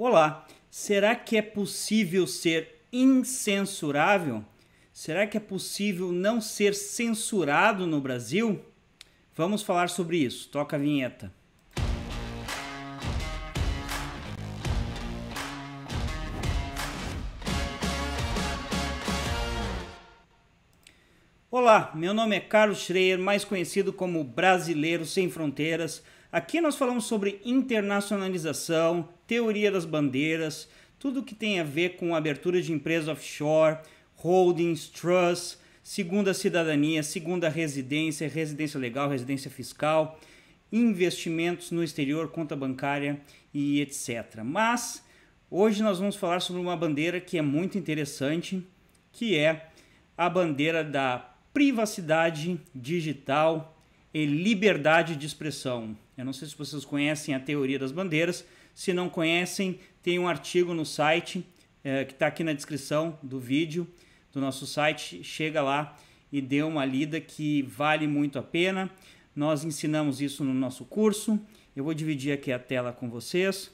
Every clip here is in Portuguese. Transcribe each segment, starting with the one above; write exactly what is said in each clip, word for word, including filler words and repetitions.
Olá, será que é possível ser incensurável? Será que é possível não ser censurado no Brasil? Vamos falar sobre isso. Toca a vinheta. Olá, meu nome é Carlos Schroer, mais conhecido como Brasileiro Sem Fronteiras. Aqui nós falamos sobre internacionalização, teoria das bandeiras, tudo que tem a ver com abertura de empresas offshore, holdings, trusts, segunda cidadania, segunda residência, residência legal, residência fiscal, investimentos no exterior, conta bancária e etcétera. Mas hoje nós vamos falar sobre uma bandeira que é muito interessante, que é a bandeira da privacidade digital e liberdade de expressão. Eu não sei se vocês conhecem a teoria das bandeiras. Se não conhecem, tem um artigo no site é, que está aqui na descrição do vídeo do nosso site. Chega lá e dê uma lida que vale muito a pena. Nós ensinamos isso no nosso curso. Eu vou dividir aqui a tela com vocês.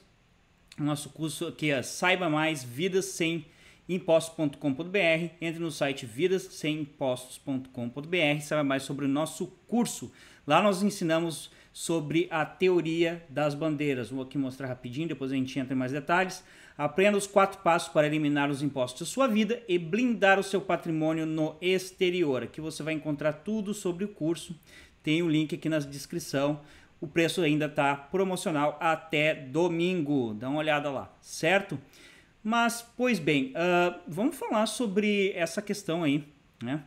O nosso curso aqui é Saiba Mais, Vidas Sem impostos ponto com ponto br. Entre no site vidas sem impostos ponto com ponto br, saiba mais sobre o nosso curso. Lá nós ensinamos sobre a teoria das bandeiras. Vou aqui mostrar rapidinho, depois a gente entra em mais detalhes. Aprenda os quatro passos para eliminar os impostos da sua vida e blindar o seu patrimônio no exterior. Aqui você vai encontrar tudo sobre o curso. Tem o link aqui na descrição. O preço ainda está promocional até domingo. Dá uma olhada lá, certo? Mas, pois bem, uh, vamos falar sobre essa questão aí, né?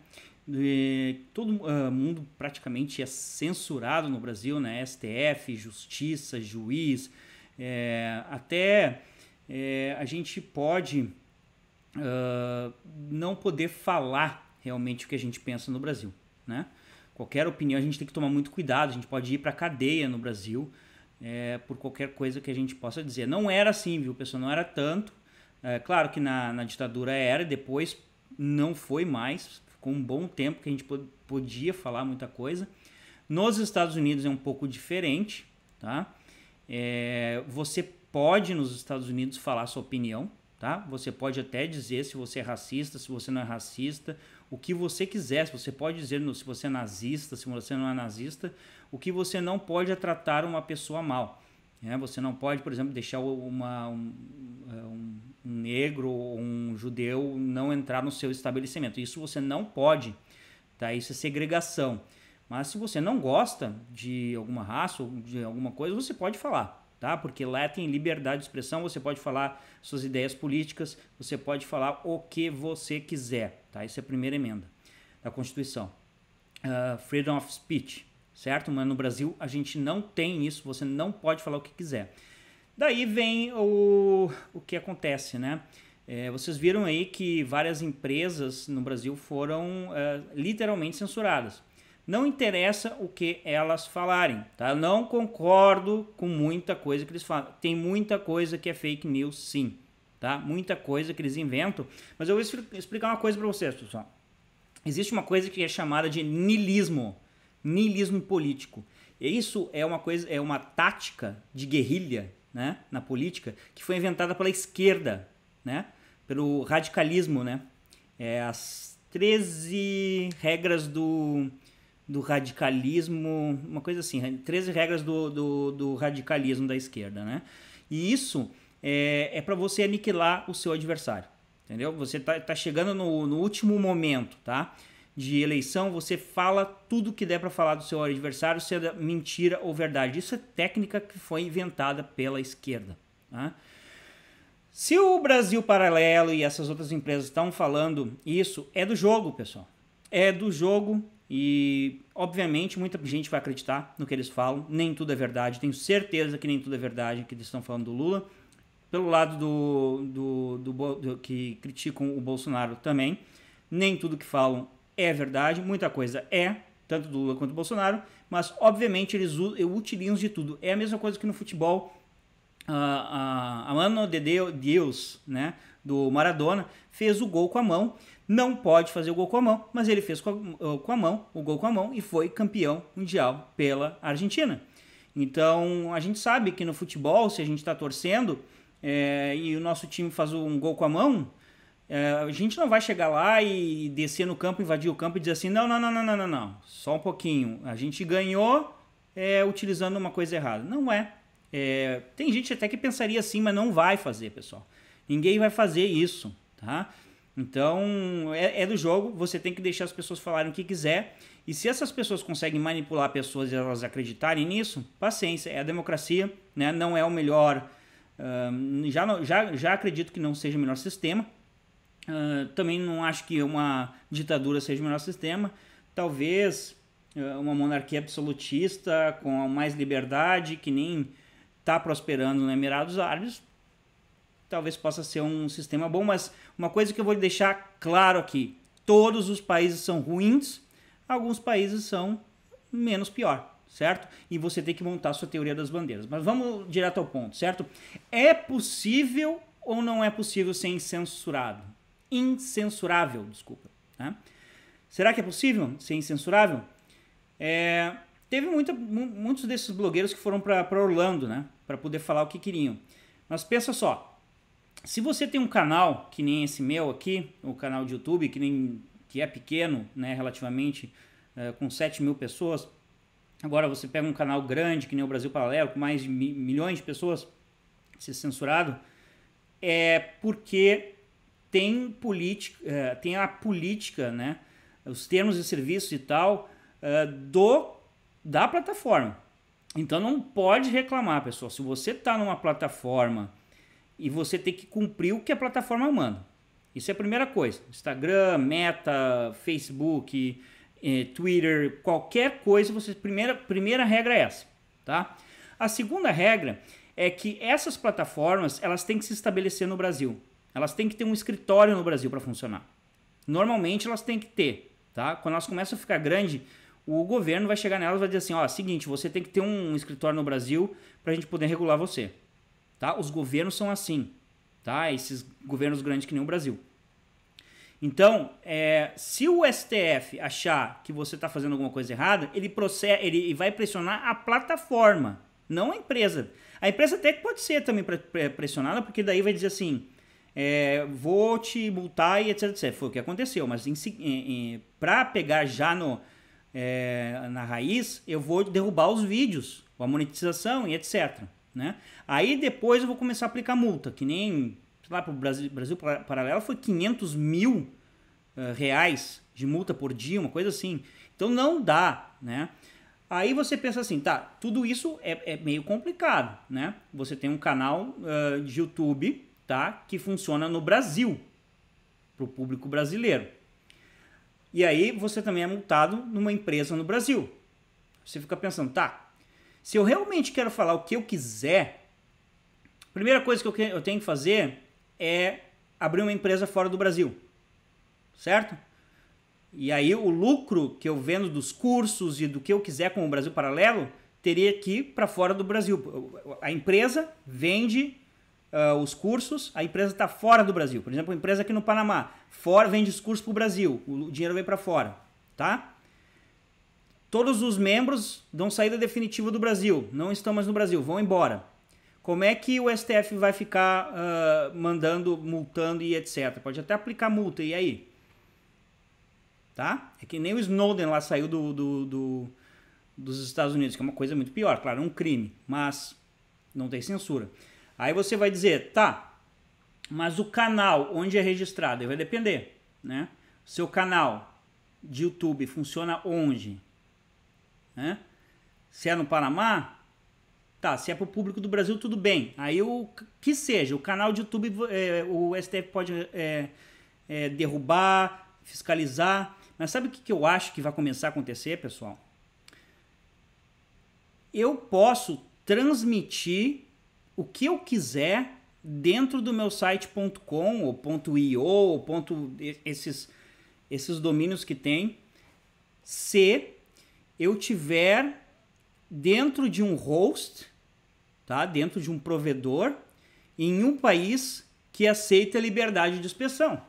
De, todo uh, mundo praticamente é censurado no Brasil, né? S T F, justiça, juiz, é, até é, a gente pode uh, não poder falar realmente o que a gente pensa no Brasil, né? Qualquer opinião a gente tem que tomar muito cuidado, a gente pode ir para a cadeia no Brasil é, por qualquer coisa que a gente possa dizer. Não era assim, viu, pessoal? Não era tanto. É, claro que na, na ditadura era, depois não foi mais, ficou um bom tempo que a gente podia falar muita coisa. Nos Estados Unidos é um pouco diferente, tá? É, você pode nos Estados Unidos falar sua opinião, tá? Você pode até dizer se você é racista, se você não é racista, o que você quiser. Você pode dizer se você é nazista, se você não é nazista. O que você não pode é tratar uma pessoa mal. É, você não pode, por exemplo, deixar uma, um, um negro ou um judeu não entrar no seu estabelecimento. Isso você não pode, tá? Isso é segregação. Mas se você não gosta de alguma raça ou de alguma coisa, você pode falar, tá? Porque lá tem liberdade de expressão, você pode falar suas ideias políticas, você pode falar o que você quiser, tá? Isso é a primeira emenda da Constituição. Uh, freedom of speech. Certo? Mas no Brasil a gente não tem isso, você não pode falar o que quiser. Daí vem o, o que acontece, né? É, vocês viram aí que várias empresas no Brasil foram é, literalmente censuradas. Não interessa o que elas falarem, tá? Não concordo com muita coisa que eles falam. Tem muita coisa que é fake news, sim, tá? Muita coisa que eles inventam. Mas eu vou explicar uma coisa para vocês, pessoal. Existe uma coisa que é chamada de niilismo. Niilismo político. E isso é uma coisa, é uma tática de guerrilha, né, na política, que foi inventada pela esquerda, né, pelo radicalismo, né? É, as treze regras do, do radicalismo, uma coisa assim, treze regras do, do, do radicalismo da esquerda, né? E isso é, é para você aniquilar o seu adversário, entendeu? Você tá, tá chegando no, no último momento, tá? De eleição, você fala tudo que der para falar do seu adversário, seja mentira ou verdade. Isso é técnica que foi inventada pela esquerda, tá? Se o Brasil Paralelo e essas outras empresas estão falando isso, é do jogo, pessoal. É do jogo e, obviamente, muita gente vai acreditar no que eles falam. Nem tudo é verdade. Tenho certeza que nem tudo é verdade, que eles estão falando do Lula. Pelo lado do, do, do, do, do que criticam o Bolsonaro também, nem tudo que falam é verdade, muita coisa é, tanto do Lula quanto do Bolsonaro, mas obviamente eles utilizam de tudo. É a mesma coisa que no futebol, a, a, a mano de Deus, né, do Maradona, fez o gol com a mão, não pode fazer o gol com a mão, mas ele fez com a, com a mão, o gol com a mão, e foi campeão mundial pela Argentina. Então a gente sabe que no futebol, se a gente está torcendo, é, e o nosso time faz um gol com a mão, é, a gente não vai chegar lá e descer no campo, invadir o campo e dizer assim, não, não, não, não, não, não, não, só um pouquinho, a gente ganhou é, utilizando uma coisa errada. Não é. É, tem gente até que pensaria assim, mas não vai fazer, pessoal. Ninguém vai fazer isso, tá? Então, é, é do jogo, você tem que deixar as pessoas falarem o que quiser. E se essas pessoas conseguem manipular pessoas e elas acreditarem nisso, paciência, é a democracia, né? Não é o melhor, uh, já, já, já acredito que não seja o melhor sistema, uh, também não acho que uma ditadura seja o melhor sistema, talvez uh, uma monarquia absolutista com mais liberdade, que nem está prosperando no Emirados Árabes, talvez possa ser um sistema bom, mas uma coisa que eu vou deixar claro aqui, todos os países são ruins, alguns países são menos pior, certo? E você tem que montar a sua teoria das bandeiras. Mas vamos direto ao ponto, certo? É possível ou não é possível ser incensurado? Incensurável, desculpa. Né? Será que é possível ser incensurável? É, teve muita, muitos desses blogueiros que foram para Orlando, né? Para poder falar o que queriam. Mas pensa só, se você tem um canal, que nem esse meu aqui, o canal de YouTube, que, nem, que é pequeno, né, relativamente, é, com sete mil pessoas, agora você pega um canal grande, que nem o Brasil Paralelo, com mais de mi milhões de pessoas, ser censurado, é porque tem, é, tem a política, né, os termos e serviços e tal, é, do, da plataforma. Então não pode reclamar, pessoal. Se você está numa plataforma e você tem que cumprir o que a plataforma manda. Isso é a primeira coisa. Instagram, Meta, Facebook, eh, Twitter, qualquer coisa, você, primeira, primeira regra é essa, tá? A segunda regra é que essas plataformas, elas têm que se estabelecer no Brasil. Elas têm que ter um escritório no Brasil para funcionar. Normalmente elas têm que ter, tá? Quando elas começam a ficar grande, o governo vai chegar nelas e vai dizer assim, ó, seguinte, você tem que ter um escritório no Brasil para a gente poder regular você. Tá? Os governos são assim, tá? Esses governos grandes que nem o Brasil. Então, é, se o S T F achar que você está fazendo alguma coisa errada, ele, processa, ele vai pressionar a plataforma, não a empresa. A empresa até que pode ser também pressionada, porque daí vai dizer assim, é, vou te multar e etc, etcétera. Foi o que aconteceu, mas para pegar já no, é, na raiz, eu vou derrubar os vídeos, a monetização e etcétera, né? Aí depois eu vou começar a aplicar multa, que nem, sei lá, para o Brasil, Brasil Paralelo foi quinhentos mil uh, reais de multa por dia, uma coisa assim. Então não dá, né? Aí você pensa assim, tá, tudo isso é, é meio complicado, né? Você tem um canal uh, de YouTube, tá, que funciona no Brasil, para o público brasileiro. E aí você também é multado numa empresa no Brasil. Você fica pensando, tá, se eu realmente quero falar o que eu quiser, a primeira coisa que eu tenho que fazer é abrir uma empresa fora do Brasil, certo? E aí o lucro que eu vendo dos cursos e do que eu quiser com o Brasil Paralelo, teria que ir para fora do Brasil. A empresa vende uh, os cursos, a empresa está fora do Brasil. Por exemplo, a empresa aqui no Panamá, fora vende os cursos para o Brasil, o dinheiro vem para fora, tá? Todos os membros dão saída definitiva do Brasil, não estão mais no Brasil, vão embora. Como é que o S T F vai ficar uh, mandando, multando e etcétera? Pode até aplicar multa, e aí? Tá? É que nem o Snowden lá saiu do, do, do, dos Estados Unidos, que é uma coisa muito pior, claro, é um crime, mas não tem censura. Aí você vai dizer, tá, mas o canal onde é registrado, aí vai depender, né? Seu canal de YouTube funciona onde? Né? Se é no Panamá, tá, se é para o público do Brasil, tudo bem. Aí o que seja, o canal de YouTube, é, o S T F pode é, é, derrubar, fiscalizar. Mas sabe o que, que eu acho que vai começar a acontecer, pessoal? Eu posso transmitir o que eu quiser dentro do meu site ponto com ou .io ou ponto, esses, esses domínios que tem, se eu tiver dentro de um host, tá? Dentro de um provedor, em um país que aceita a liberdade de expressão,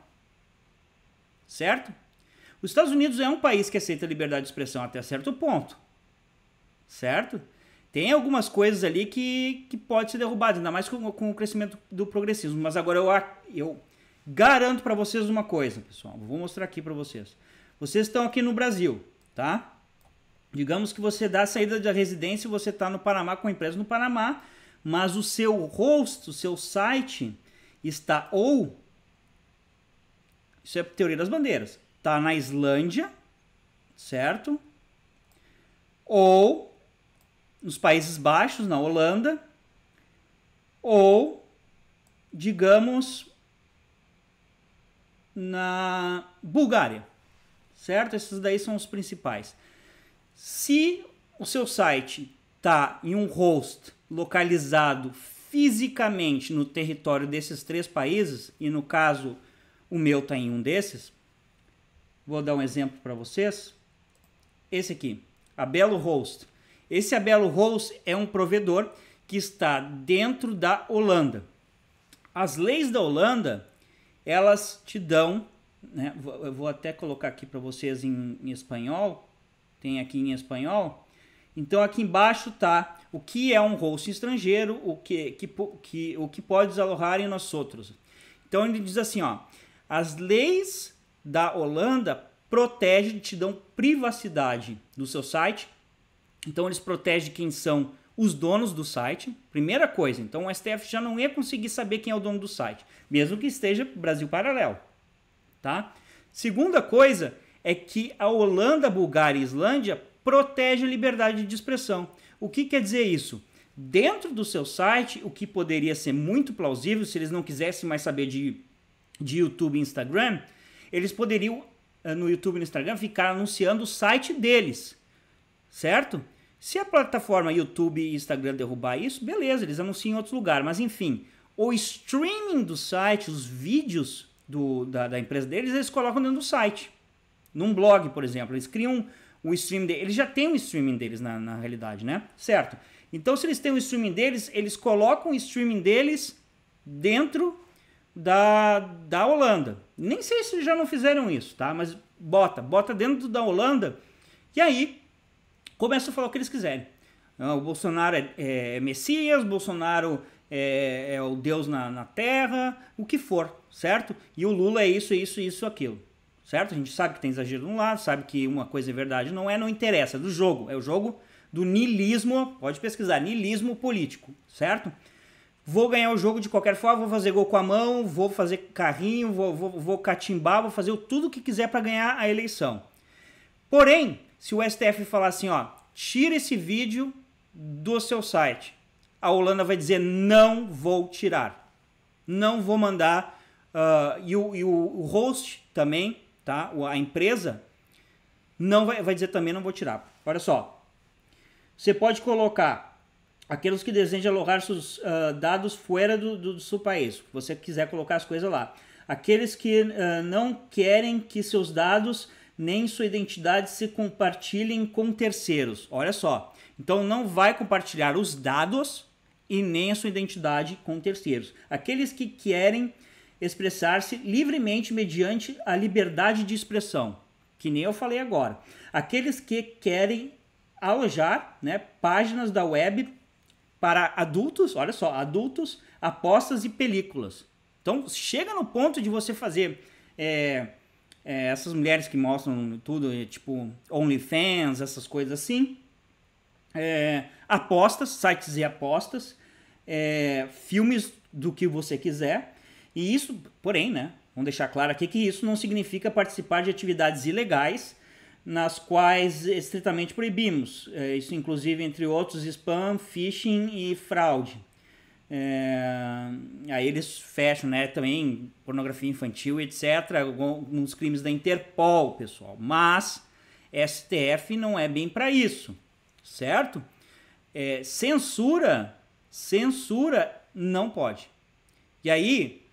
certo? Os Estados Unidos é um país que aceita a liberdade de expressão até certo ponto, certo? tem algumas coisas ali que, que pode ser derrubada, ainda mais com, com o crescimento do progressismo. Mas agora eu, eu garanto para vocês uma coisa, pessoal. Vou mostrar aqui para vocês. Vocês estão aqui no Brasil, tá? Digamos que você dá a saída da residência e você está no Panamá com a empresa no Panamá, mas o seu host, o seu site está ou... Isso é a teoria das bandeiras. Está na Islândia, certo? Ou nos Países Baixos, na Holanda, ou, digamos, na Bulgária, certo? Esses daí são os principais. Se o seu site está em um host localizado fisicamente no território desses três países, e no caso o meu está em um desses, vou dar um exemplo para vocês, esse aqui, a Belo Host. Esse a Belo Host é um provedor que está dentro da Holanda. As leis da Holanda, elas te dão, né? Eu vou até colocar aqui para vocês em, em espanhol, tem aqui em espanhol. Então aqui embaixo tá o que é um host estrangeiro, o que, que, que, o que pode desalojar em nós outros. Então ele diz assim, ó, as leis da Holanda protegem, te dão privacidade do seu site. Então eles protegem quem são os donos do site. Primeira coisa, então o S T F já não ia conseguir saber quem é o dono do site, mesmo que esteja Brasil Paralelo, tá? Segunda coisa é que a Holanda, Bulgária e Islândia protege a liberdade de expressão. O que quer dizer isso? Dentro do seu site, o que poderia ser muito plausível, se eles não quisessem mais saber de, de YouTube e Instagram, eles poderiam, no YouTube e no Instagram, ficar anunciando o site deles, certo? Se a plataforma YouTube e Instagram derrubar isso, beleza, eles anunciam em outro lugar. Mas enfim, o streaming do site, os vídeos do, da, da empresa deles, eles colocam dentro do site. Num blog, por exemplo, eles criam o stream deles. Eles já têm o streaming deles na, na realidade, né? Certo? Então, se eles têm o streaming deles, eles colocam o streaming deles dentro da, da Holanda. Nem sei se já não fizeram isso, tá? Mas bota, bota dentro da Holanda e aí começa a falar o que eles quiserem. O Bolsonaro é, é Messias, Bolsonaro é, é o Deus na, na Terra, o que for, certo? E o Lula é isso, isso, isso, aquilo. Certo? A gente sabe que tem exagero de um lado, sabe que uma coisa é verdade, não é, não interessa, é do jogo, é o jogo do niilismo, pode pesquisar, niilismo político, certo? Vou ganhar o jogo de qualquer forma, vou fazer gol com a mão, vou fazer carrinho, vou, vou, vou catimbar, vou fazer tudo o que quiser para ganhar a eleição. Porém, se o S T F falar assim, ó, tira esse vídeo do seu site, a Holanda vai dizer, não vou tirar, não vou mandar, uh, e, o, e o host também, tá? A empresa não vai, vai dizer também, não vou tirar. Olha só, você pode colocar aqueles que desejam alojar seus uh, dados fora do, do, do seu país, se você quiser colocar as coisas lá. Aqueles que uh, não querem que seus dados nem sua identidade se compartilhem com terceiros. Olha só, então não vai compartilhar os dados e nem a sua identidade com terceiros. Aqueles que querem expressar-se livremente mediante a liberdade de expressão, que nem eu falei agora. Aqueles que querem alojar, né, páginas da web para adultos, olha só, adultos, apostas e películas. Então, chega no ponto de você fazer é, é, essas mulheres que mostram tudo, tipo OnlyFans, essas coisas assim, é, apostas, sites e apostas, é, filmes do que você quiser. E isso, porém, né, vamos deixar claro aqui que isso não significa participar de atividades ilegais nas quais estritamente proibimos. É, isso, inclusive, entre outros, spam, phishing e fraude. É, aí eles fecham, né, também pornografia infantil, etcétera, alguns crimes da Interpol, pessoal. Mas S T F não é bem para isso, certo? É, censura, censura não pode. E aí...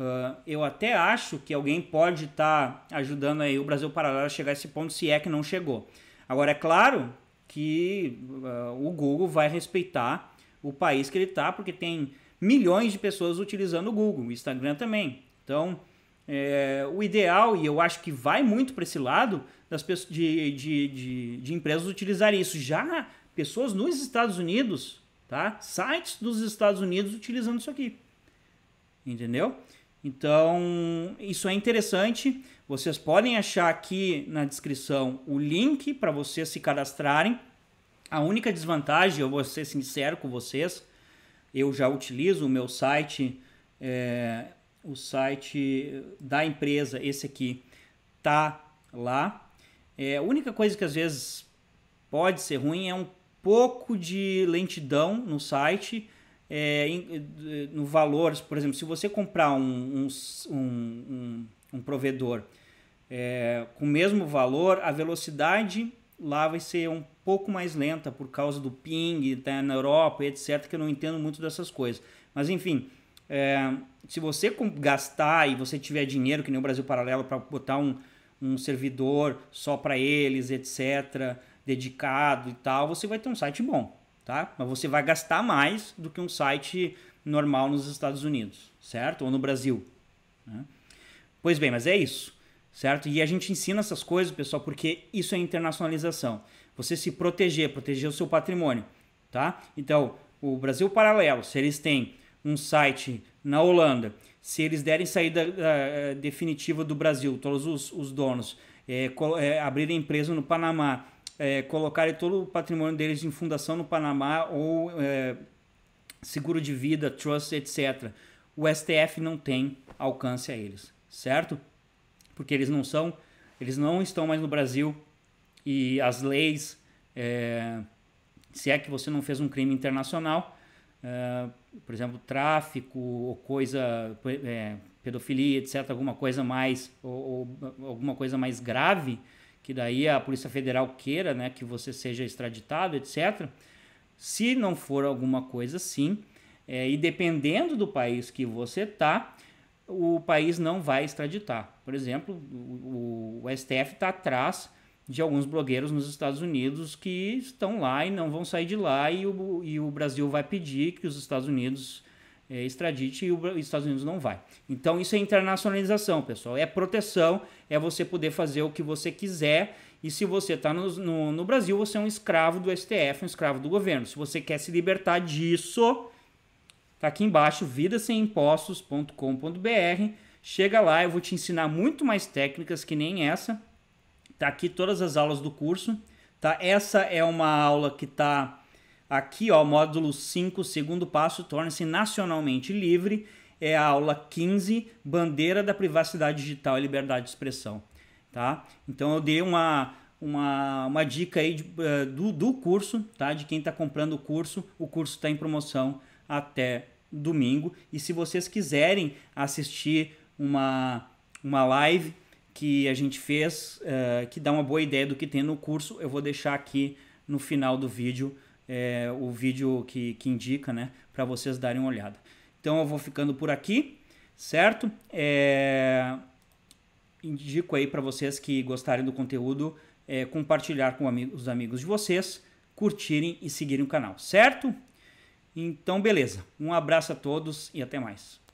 Uh, eu até acho que alguém pode estar tá ajudando aí o Brasil Paralelo a chegar a esse ponto, se é que não chegou. Agora, é claro que uh, o Google vai respeitar o país que ele está, porque tem milhões de pessoas utilizando o Google, o Instagram também. Então, é, o ideal, e eu acho que vai muito para esse lado, das pessoas, de, de, de, de empresas utilizarem isso. Já pessoas nos Estados Unidos, tá? Sites dos Estados Unidos utilizando isso aqui. Entendeu? Então, isso é interessante. Vocês podem achar aqui na descrição o link para vocês se cadastrarem. A única desvantagem, eu vou ser sincero com vocês, eu já utilizo o meu site, é, o site da empresa, esse aqui, tá lá. É, a única coisa que às vezes pode ser ruim é um pouco de lentidão no site, é, em, no valor. Por exemplo, se você comprar um, um, um, um provedor é, com o mesmo valor, a velocidade lá vai ser um pouco mais lenta por causa do ping, tá, na Europa, etcétera, que eu não entendo muito dessas coisas. Mas enfim, é, se você gastar e você tiver dinheiro, que nem o Brasil Paralelo, para botar um, um servidor só para eles, etcétera, dedicado e tal, você vai ter um site bom, tá? Mas você vai gastar mais do que um site normal nos Estados Unidos, certo? Ou no Brasil, né? Pois bem, mas é isso. Certo? E a gente ensina essas coisas, pessoal, porque isso é internacionalização. Você se proteger, proteger o seu patrimônio, tá? Então, o Brasil Paralelo, se eles têm um site na Holanda, se eles derem saída uh, definitiva do Brasil, todos os, os donos, é, é, abrirem empresa no Panamá, é, colocarem todo o patrimônio deles em fundação no Panamá ou é, seguro de vida, trust, etcétera, o S T F não tem alcance a eles, certo? Porque eles não são, eles não estão mais no Brasil e as leis, é, se é que você não fez um crime internacional, é, por exemplo, tráfico ou coisa, é, pedofilia, etcétera, alguma coisa mais, ou, ou alguma coisa mais grave, que daí a Polícia Federal queira, né, que você seja extraditado, etcétera. Se não for alguma coisa assim, é, e dependendo do país que você está, o país não vai extraditar. Por exemplo, o, o S T F está atrás de alguns blogueiros nos Estados Unidos que estão lá e não vão sair de lá, e o, e o Brasil vai pedir que os Estados Unidos é, extradite, e o, os Estados Unidos não vai. Então isso é internacionalização, pessoal. É proteção, é você poder fazer o que você quiser, e se você está no, no, no Brasil, você é um escravo do S T F, um escravo do governo. Se você quer se libertar disso, tá aqui embaixo, vidas sem impostos ponto com ponto br. Chega lá, eu vou te ensinar muito mais técnicas que nem essa. Tá aqui todas as aulas do curso, tá? Essa é uma aula que tá aqui, ó, módulo cinco, segundo passo, torna-se nacionalmente livre. É a aula quinze, bandeira da privacidade digital e liberdade de expressão, tá? Então eu dei uma... Uma, uma dica aí de, do, do curso, tá? De quem está comprando o curso. O curso está em promoção até domingo. E se vocês quiserem assistir uma, uma live que a gente fez, uh, que dá uma boa ideia do que tem no curso, eu vou deixar aqui no final do vídeo, é, o vídeo que, que indica, né? Para vocês darem uma olhada. Então eu vou ficando por aqui, certo? É... Indico aí para vocês que gostarem do conteúdo, É, compartilhar com ami- os amigos de vocês, curtirem e seguirem o canal, certo? Então, beleza. Um abraço a todos e até mais.